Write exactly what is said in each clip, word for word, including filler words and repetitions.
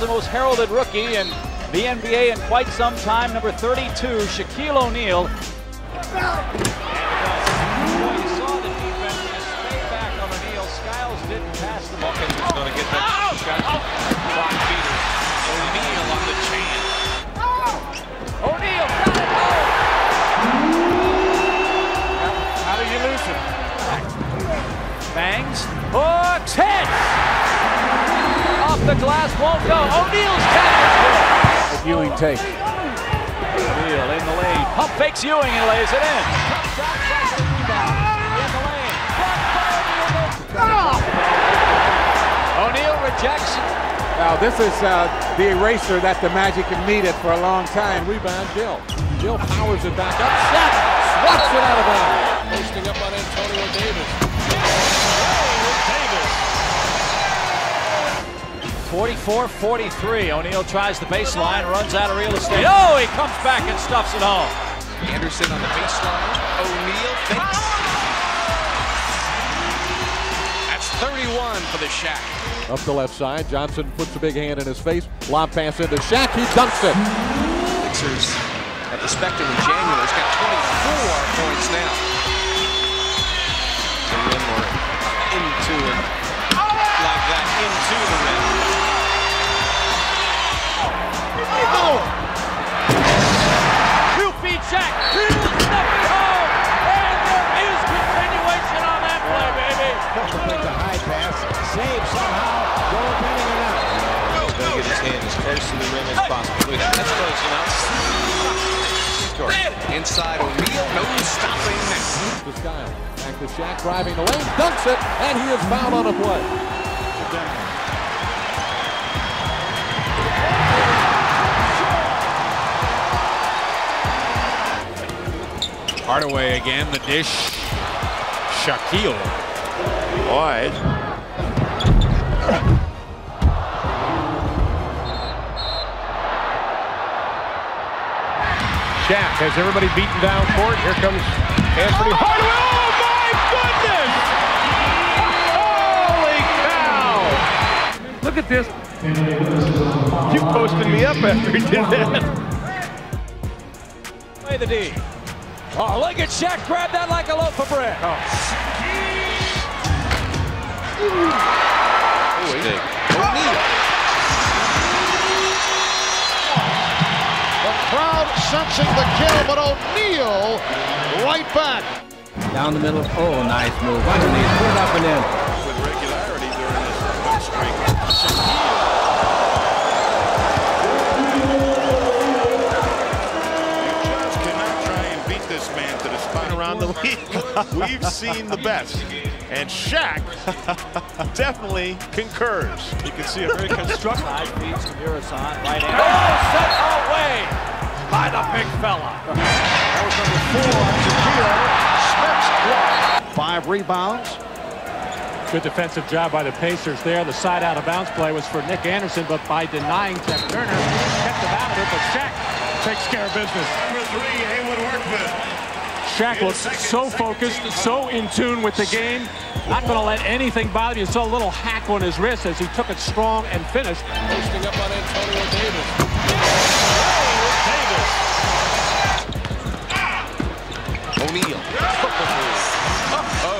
the most heralded rookie in the N B A in quite some time, number thirty-two, Shaquille O'Neal. And you saw the defense and stay back on O'Neal. Skiles didn't pass the ball. He's going to get that shot. Clock beater. O'Neal on the chain. O'Neal got it. Oh. How do you lose him? Bangs. Hooks. Hits. Off the glass, won't go. O'Neal's catch. Ewing take. O'Neal in the lane. Pump fakes Ewing and lays it in. In the lane. Oh. O'Neal rejects. Now this is uh, the eraser that the Magic have needed for a long time. Rebound, Jill. Jill powers it back up. Snap. Swats it out of bounds. Posting up on Antonio Davis. forty-four forty-three. O'Neal tries the baseline, runs out of real estate. Oh, he comes back and stuffs it home. Anderson on the baseline. O'Neal thinks. That's thirty-one for the Shaq. Up the left side. Johnson puts a big hand in his face. Lob pass into Shaq. He dunks it. Sixers at the Spectrum in January. He's got twenty-four points now. The rim or into it. Like that into the rim. Oh. Two feet Shaq, two stepping home, and there is continuation on that play, baby. Make the high pass, save somehow, goal pinning it out. He's going to get his hand as close to the rim as possible. That's close enough. Inside O'Neal, no stopping next. The style, back to Shaq, driving the lane, dunks it, and he is fouled on a play. Hardaway again, the dish. Shaquille. Wide. Shaq has everybody beaten down for it. Here comes Anthony Hardaway. Oh, my goodness! Holy cow! Look at this. You posted me up after he did that. Play the D. Oh, look at Shaq grab that like a loaf of bread. Oh, oh he's big. O'Neal. The crowd sensing the kill, but O'Neal right back. Down the middle. Oh, nice move. Underneath, put it up and in. With regularity during this hot streak. Shaquille. Around the league, we've seen the best, and Shaq definitely concurs. You can see a very constructive. Side feeds to Murison, right hand. Oh, set away by the big fella. That was number four on Shaquille. Smith's block. Five rebounds. Good defensive job by the Pacers there. The side out of bounds play was for Nick Anderson, but by denying Ted Turner, kept him out of it. But Shaq takes care of business. Number three, Haywood Workman. Shaq looks so focused, so in tune with the game. Not going to let anything bother you. Saw a little hack on his wrist as he took it strong and finished. Posting up on Antonio Davis. Davis. O'Neal. Uh-oh.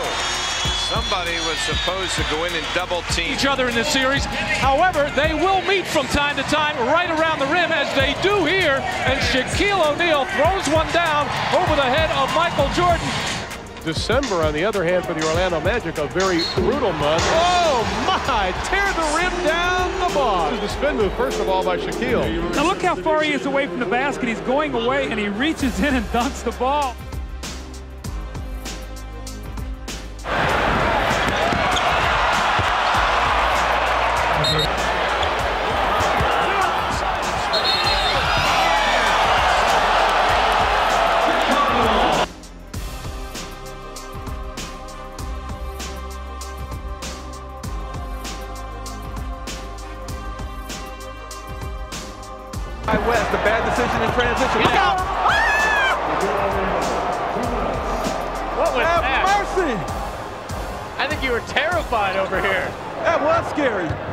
Somebody was supposed to go in and double team each other in this series. However, they will meet from time to time right around the rim as they do here. And Shaquille O'Neal throws one down over the head of Michael Jordan. December, on the other hand, for the Orlando Magic, a very brutal month. Oh, my! Tear the rim down the ball. The spin move, first of all, by Shaquille. Now look how far he is away from the basket. He's going away, and he reaches in and dunks the ball. By West, a bad decision in transition. Look out! Ah! What was that? Have mercy! I think you were terrified over here. That was scary.